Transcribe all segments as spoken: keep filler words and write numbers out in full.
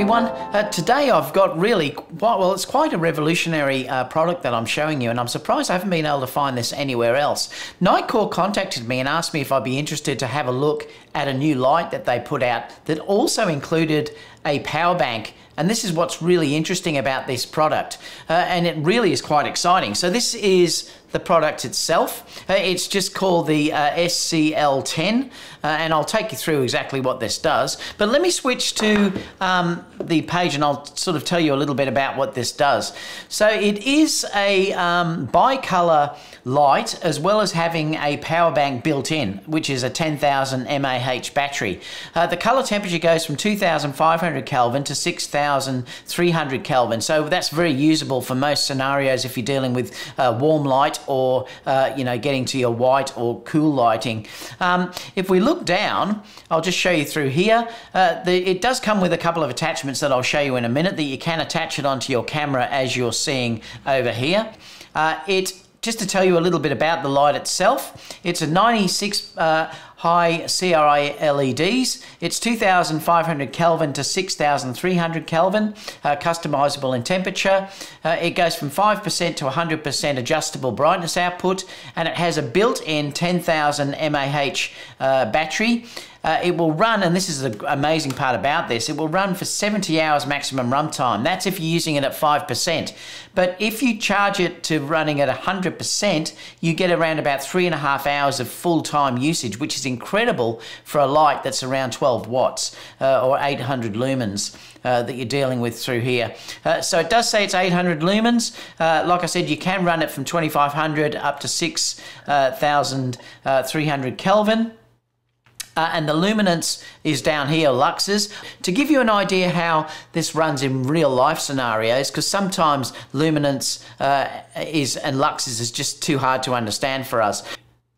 everyone. Uh, today I've got really, well, it's quite a revolutionary uh, product that I'm showing you, and I'm surprised I haven't been able to find this anywhere else. NITECORE contacted me and asked me if I'd be interested to have a look at a new light that they put out that also included a power bank. And this is what's really interesting about this product. Uh, and it really is quite exciting. So this is the product itself. Uh, it's just called the uh, S C L ten. Uh, and I'll take you through exactly what this does. But let me switch to um, the page and I'll sort of tell you a little bit about what this does. So it is a um, bi-color light, as well as having a power bank built in, which is a ten thousand M A H battery. Uh, the color temperature goes from two thousand five hundred Kelvin to six thousand three hundred Kelvin, so that's very usable for most scenarios if you're dealing with uh, warm light or uh, you know, getting to your white or cool lighting. Um, if we look down, I'll just show you through here. Uh, the, it does come with a couple of attachments that I'll show you in a minute that you can attach it onto your camera, as you're seeing over here. Uh, it Just to tell you a little bit about the light itself, it's a ninety-six uh, high C R I L E Ds. It's two thousand five hundred Kelvin to six thousand three hundred Kelvin, uh, customizable in temperature. Uh, it goes from five percent to one hundred percent adjustable brightness output, and it has a built-in ten thousand M A H uh, battery. Uh, it will run, and this is the amazing part about this, it will run for seventy hours maximum runtime. That's if you're using it at five percent. But if you charge it to running at one hundred percent, you get around about three and a half hours of full-time usage, which is incredible for a light that's around twelve watts uh, or eight hundred lumens uh, that you're dealing with through here. Uh, so it does say it's eight hundred lumens. Uh, like I said, you can run it from twenty-five hundred up to six thousand three hundred Kelvin. Uh, and the luminance is down here, luxes. To give you an idea how this runs in real life scenarios, because sometimes luminance uh, is and luxes is just too hard to understand for us.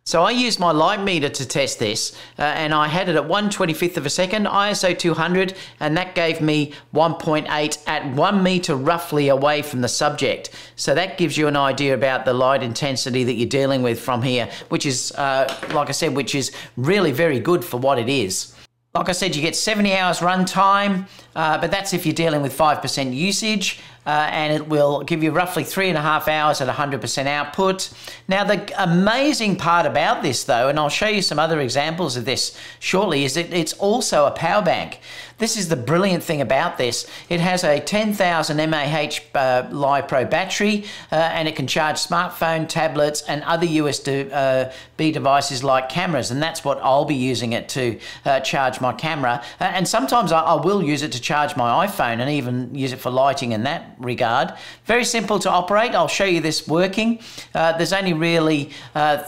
So I used my light meter to test this, uh, and I had it at one twenty-fifth of a second, I S O two hundred, and that gave me one point eight at one meter roughly away from the subject. So that gives you an idea about the light intensity that you're dealing with from here, which is, uh, like I said, which is really very good for what it is. Like I said, you get seventy hours run time, uh, but that's if you're dealing with five percent usage, uh, and it will give you roughly three and a half hours at one hundred percent output. Now, the amazing part about this, though, and I'll show you some other examples of this shortly, is that it's also a power bank. This is the brilliant thing about this. It has a ten thousand M A H uh, LiPro battery, uh, and it can charge smartphone, tablets, and other U S B devices like cameras, and that's what I'll be using it to uh, charge my camera. Uh, and sometimes I, I will use it to charge my iPhone and even use it for lighting in that regard. Very simple to operate. I'll show you this working. Uh, there's only really uh,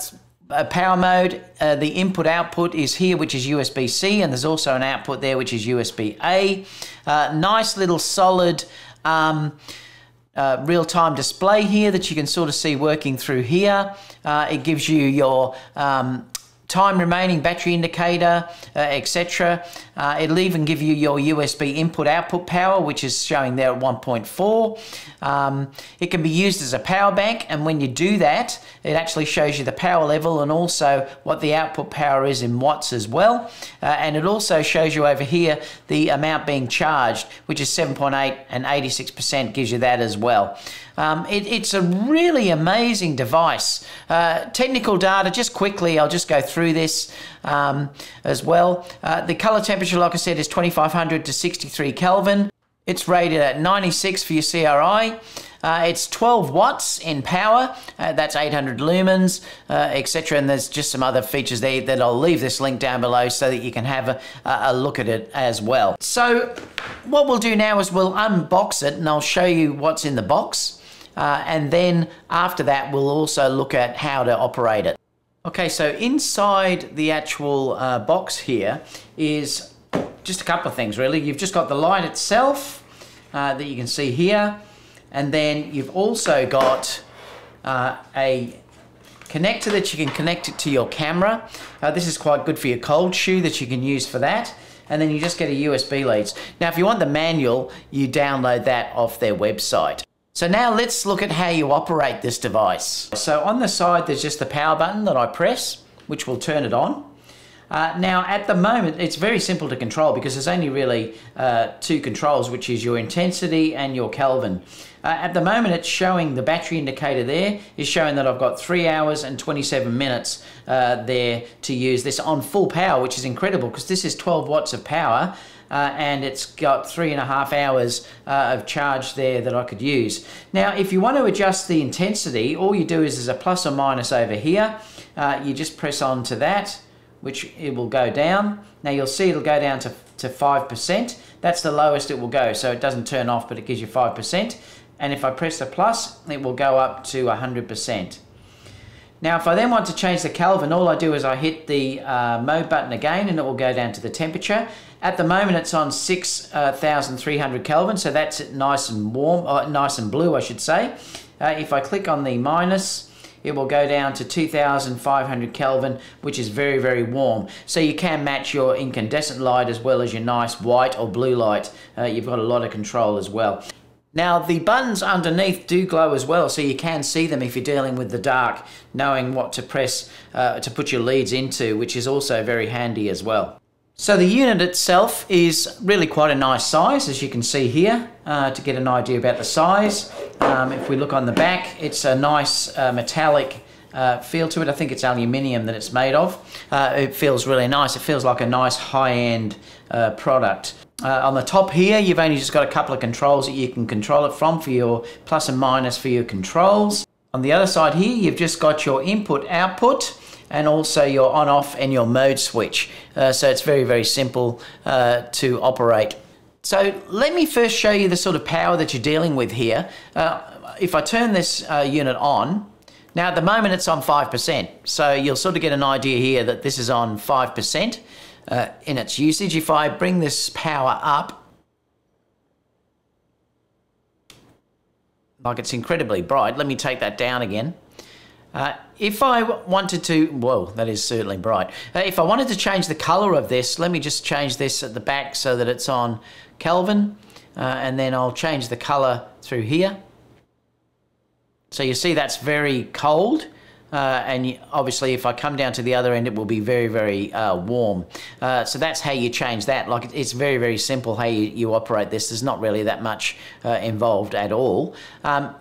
a power mode. Uh, the input output is here, which is U S B C, and there's also an output there, which is U S B A. Uh, nice little solid um, uh, real-time display here that you can sort of see working through here. Uh, it gives you your um, time remaining, battery indicator, uh, et cetera. Uh, it'll even give you your U S B input output power, which is showing there at one point four. Um, it can be used as a power bank, and when you do that, it actually shows you the power level and also what the output power is in watts as well. Uh, and it also shows you over here the amount being charged, which is seven point eight, and eighty-six percent gives you that as well. Um, it, it's a really amazing device. Uh, technical data, just quickly, I'll just go through this um, as well. Uh, the color temperature, like I said, is twenty-five hundred to sixty-three Kelvin. It's rated at ninety-six for your C R I. Uh, it's twelve watts in power. Uh, that's eight hundred lumens, uh, et cetera. And there's just some other features there that I'll leave this link down below so that you can have a, a look at it as well. So what we'll do now is we'll unbox it, and I'll show you what's in the box. Uh, and then after that, we'll also look at how to operate it. Okay, so inside the actual uh, box here is just a couple of things, really. You've just got the light itself uh, that you can see here, and then you've also got uh, a connector that you can connect it to your camera. Uh, this is quite good for your cold shoe that you can use for that. And then you just get a U S B leads. Now, if you want the manual, you download that off their website. So now let's look at how you operate this device. So on the side, there's just the power button that I press, which will turn it on. Uh, now at the moment it's very simple to control because there's only really uh, two controls, which is your intensity and your Kelvin. Uh, at the moment it's showing the battery indicator there is showing that I've got three hours and twenty-seven minutes uh, there to use this on full power, which is incredible because this is twelve watts of power. Uh, and it's got three and a half hours uh, of charge there that I could use. Now, if you want to adjust the intensity, all you do is there's a plus or minus over here. Uh, you just press on to that, which it will go down. Now you'll see it'll go down to, to five percent. That's the lowest it will go, so it doesn't turn off, but it gives you five percent. And if I press the plus, it will go up to one hundred percent. Now, if I then want to change the Kelvin, all I do is I hit the uh, mode button again and it will go down to the temperature. At the moment, it's on six thousand three hundred Kelvin, so that's it nice and warm, or nice and blue, I should say. Uh, if I click on the minus, it will go down to two thousand five hundred Kelvin, which is very, very warm. So you can match your incandescent light as well as your nice white or blue light. Uh, you've got a lot of control as well. Now the buttons underneath do glow as well, so you can see them if you're dealing with the dark, knowing what to press uh, to put your leads into, which is also very handy as well. So the unit itself is really quite a nice size, as you can see here, uh, to get an idea about the size. Um, if we look on the back, it's a nice uh, metallic Uh, feel to it. I think it's aluminium that it's made of. Uh, it feels really nice. It feels like a nice high-end uh, product. Uh, on the top here, you've only just got a couple of controls that you can control it from for your plus and minus for your controls. On the other side here, you've just got your input-output and also your on-off and your mode switch. Uh, so it's very, very simple uh, to operate. So let me first show you the sort of power that you're dealing with here. Uh, if I turn this uh, unit on, now at the moment it's on five percent, so you'll sort of get an idea here that this is on five percent uh, in its usage. If I bring this power up, like it's incredibly bright, let me take that down again. Uh, if I wanted to, whoa, that is certainly bright. Uh, if I wanted to change the color of this, let me just change this at the back so that it's on Kelvin, uh, and then I'll change the color through here. So you see that's very cold, uh, and obviously if I come down to the other end, it will be very, very uh, warm. Uh, so that's how you change that. Like, it's very, very simple how you, you operate this. There's not really that much uh, involved at all. Um,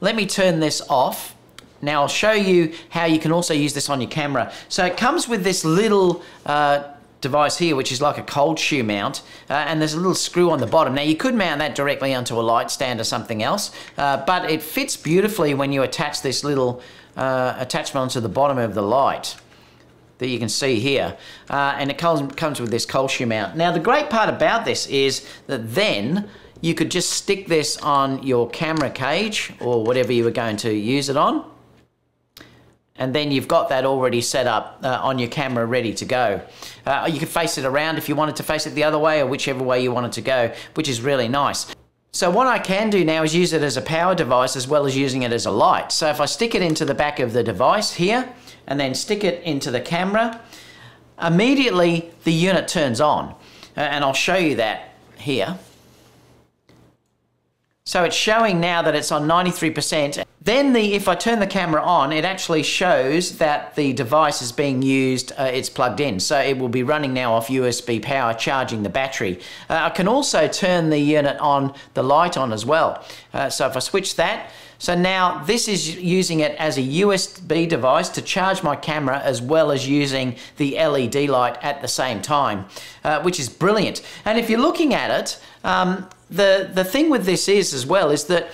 let me turn this off. Now I'll show you how you can also use this on your camera. So it comes with this little uh, device here, which is like a cold shoe mount, uh, and there's a little screw on the bottom. Now you could mount that directly onto a light stand or something else, uh, but it fits beautifully when you attach this little uh, attachment onto the bottom of the light that you can see here, uh, and it comes, comes with this cold shoe mount. Now the great part about this is that then you could just stick this on your camera cage or whatever you were going to use it on, and then you've got that already set up uh, on your camera ready to go. Uh, you can face it around if you wanted to face it the other way or whichever way you wanted to go, which is really nice. So what I can do now is use it as a power device as well as using it as a light. So if I stick it into the back of the device here and then stick it into the camera, immediately the unit turns on, uh, and I'll show you that here. So it's showing now that it's on ninety-three percent. Then the, if I turn the camera on, it actually shows that the device is being used, uh, it's plugged in. So it will be running now off U S B power, charging the battery. Uh, I can also turn the unit on, the light on as well. Uh, so if I switch that, so now this is using it as a U S B device to charge my camera as well as using the L E D light at the same time, uh, which is brilliant. And if you're looking at it, um, The, the thing with this is as well is that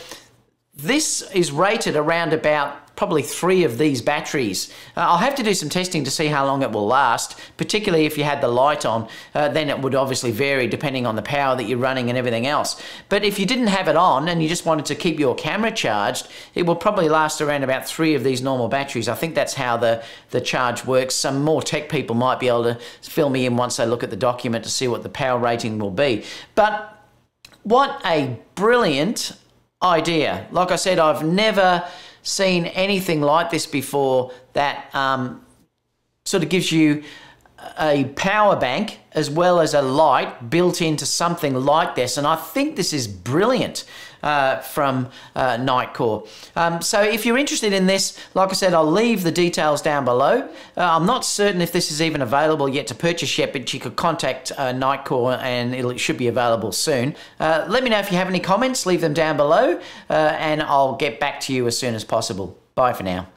this is rated around about probably three of these batteries. Uh, I'll have to do some testing to see how long it will last, particularly if you had the light on, uh, then it would obviously vary depending on the power that you're running and everything else. But if you didn't have it on and you just wanted to keep your camera charged, it will probably last around about three of these normal batteries. I think that's how the, the charge works. Some more tech people might be able to fill me in once they look at the document to see what the power rating will be. But what a brilliant idea. Like I said, I've never seen anything like this before that um, sort of gives you a power bank as well as a light built into something like this, and I think this is brilliant uh, from uh, NITECORE. Um, so if you're interested in this, like I said, I'll leave the details down below. Uh, I'm not certain if this is even available yet to purchase yet, but you could contact uh, NITECORE and it'll, it should be available soon. Uh, let me know if you have any comments, leave them down below, uh, and I'll get back to you as soon as possible. Bye for now.